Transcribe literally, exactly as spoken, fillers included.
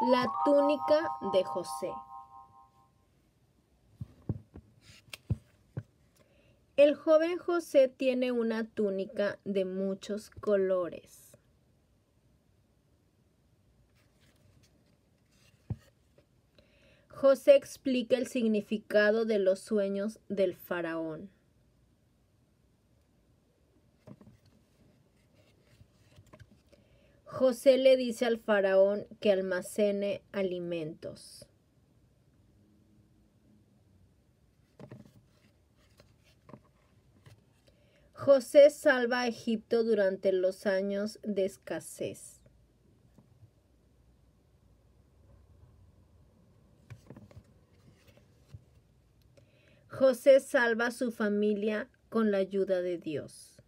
la túnica de José. El joven José tiene una túnica de muchos colores. José explica el significado de los sueños del faraón. José le dice al faraón que almacene alimentos. José salva a Egipto durante los años de escasez. José salva a su familia con la ayuda de Dios.